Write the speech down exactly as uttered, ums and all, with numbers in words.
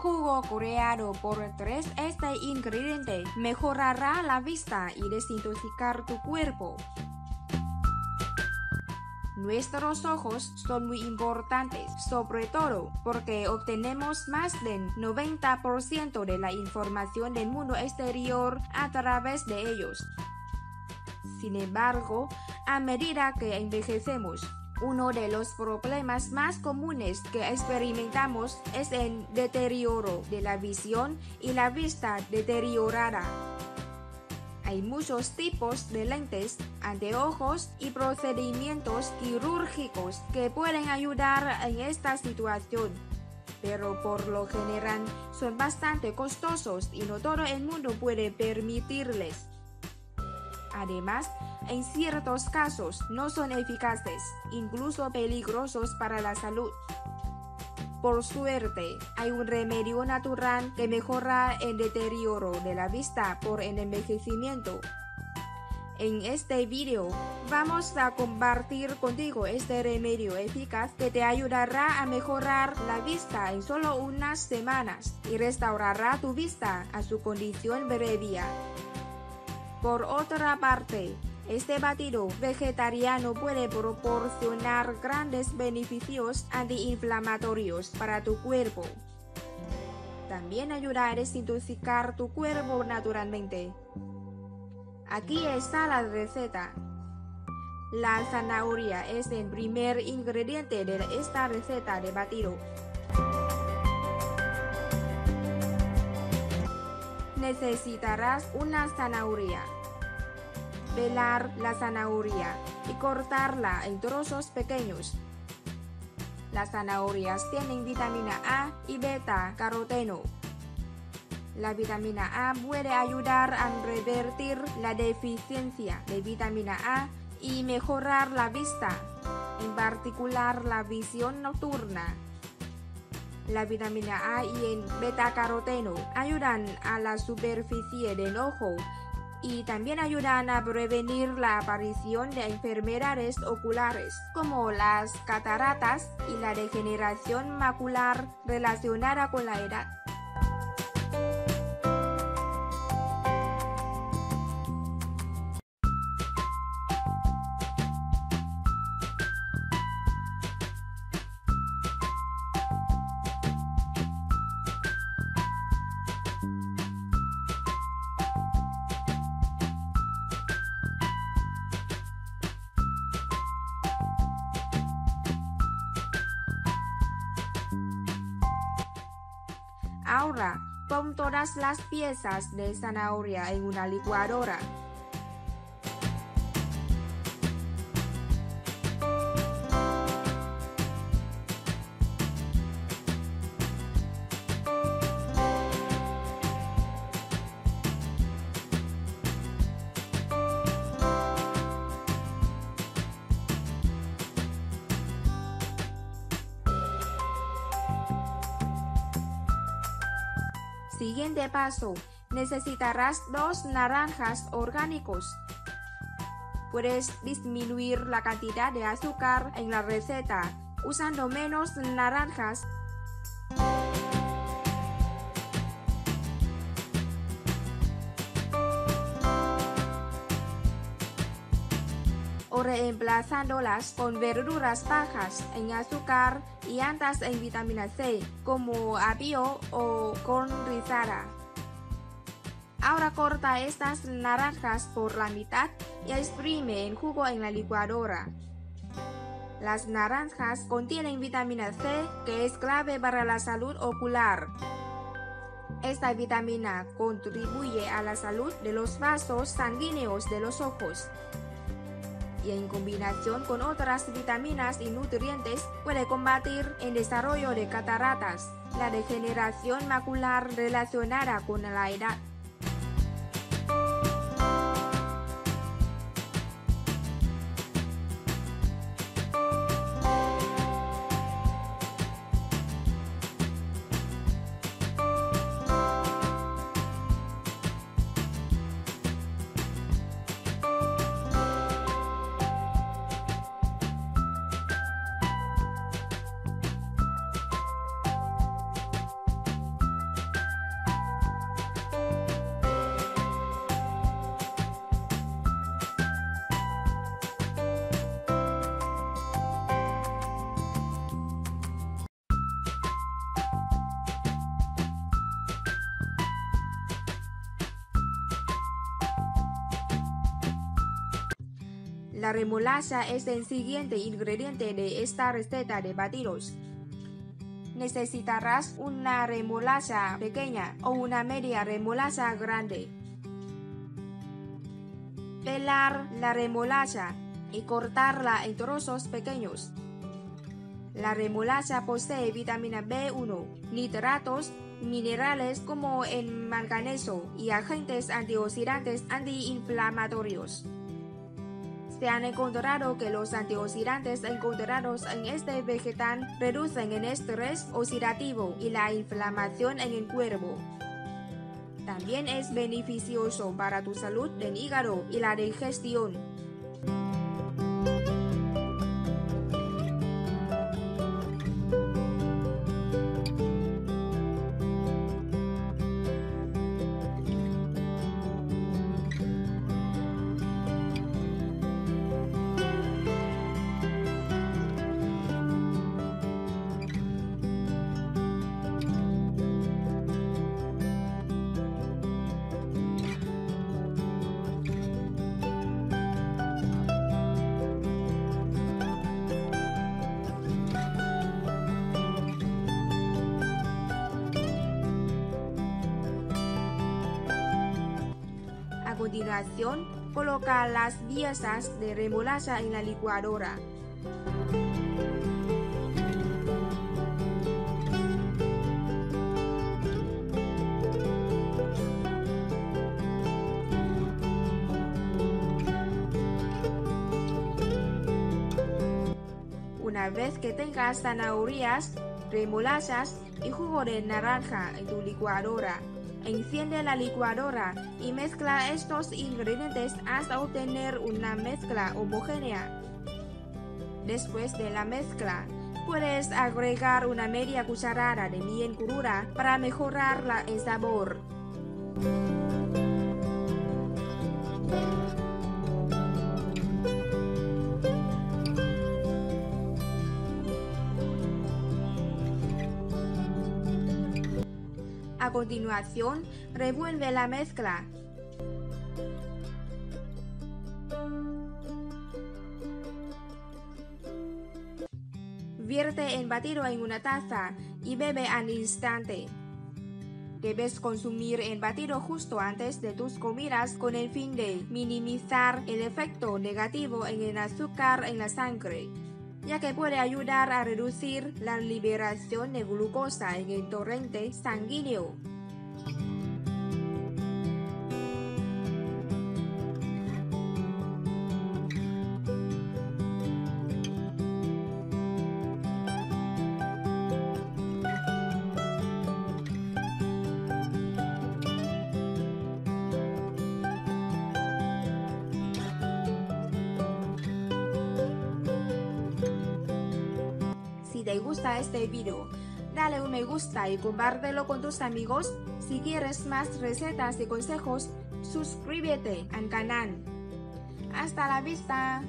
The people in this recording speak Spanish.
jugo creado por tres este ingrediente mejorará la vista y desintoxicar tu cuerpo. Nuestros ojos son muy importantes, sobre todo porque obtenemos más del noventa por ciento de la información del mundo exterior a través de ellos. Sin embargo, a medida que envejecemos, uno de los problemas más comunes que experimentamos es el deterioro de la visión y la vista deteriorada. Hay muchos tipos de lentes, anteojos y procedimientos quirúrgicos que pueden ayudar en esta situación, pero por lo general son bastante costosos y no todo el mundo puede permitirles. Además, en ciertos casos no son eficaces, incluso peligrosos para la salud. Por suerte, hay un remedio natural que mejora el deterioro de la vista por el envejecimiento. En este video, vamos a compartir contigo este remedio eficaz que te ayudará a mejorar la vista en solo unas semanas y restaurará tu vista a su condición previa. Por otra parte, este batido vegetariano puede proporcionar grandes beneficios antiinflamatorios para tu cuerpo. También ayuda a desintoxicar tu cuerpo naturalmente. Aquí está la receta. La zanahoria es el primer ingrediente de esta receta de batido. Necesitarás una zanahoria. Pelar la zanahoria y cortarla en trozos pequeños. Las zanahorias tienen vitamina A y beta caroteno. La vitamina A puede ayudar a revertir la deficiencia de vitamina A y mejorar la vista, en particular la visión nocturna. La vitamina A y el beta caroteno ayudan a la superficie del ojo y también ayudan a prevenir la aparición de enfermedades oculares como las cataratas y la degeneración macular relacionada con la edad. Ahora, pon todas las piezas de zanahoria en una licuadora. Siguiente paso, necesitarás dos naranjas orgánicos. Puedes disminuir la cantidad de azúcar en la receta usando menos naranjas. O reemplazándolas con verduras bajas en azúcar y altas en vitamina C, como apio o corn rizada. Ahora corta estas naranjas por la mitad y exprime el jugo en la licuadora. Las naranjas contienen vitamina C, que es clave para la salud ocular. Esta vitamina contribuye a la salud de los vasos sanguíneos de los ojos. Y en combinación con otras vitaminas y nutrientes puede combatir el desarrollo de cataratas, la degeneración macular relacionada con la edad. La remolacha es el siguiente ingrediente de esta receta de batidos. Necesitarás una remolacha pequeña o una media remolacha grande. Pelar la remolacha y cortarla en trozos pequeños. La remolacha posee vitamina B uno, nitratos, minerales como el manganeso y agentes antioxidantes antiinflamatorios. Se han encontrado que los antioxidantes encontrados en este vegetal reducen el estrés oxidativo y la inflamación en el cuerpo. También es beneficioso para tu salud del hígado y la digestión. A continuación, coloca las piezas de remolacha en la licuadora. Una vez que tengas zanahorias, remolachas y jugo de naranja en tu licuadora, enciende la licuadora y mezcla estos ingredientes hasta obtener una mezcla homogénea. Después de la mezcla, puedes agregar una media cucharada de miel cruda para mejorar el sabor. A continuación, revuelve la mezcla. Vierte el batido en una taza y bebe al instante. Debes consumir el batido justo antes de tus comidas con el fin de minimizar el efecto negativo en el azúcar en la sangre, ya que puede ayudar a reducir la liberación de glucosa en el torrente sanguíneo. Si te gusta este video, dale un me gusta y compártelo con tus amigos. Si quieres más recetas y consejos, suscríbete al canal. Hasta la vista.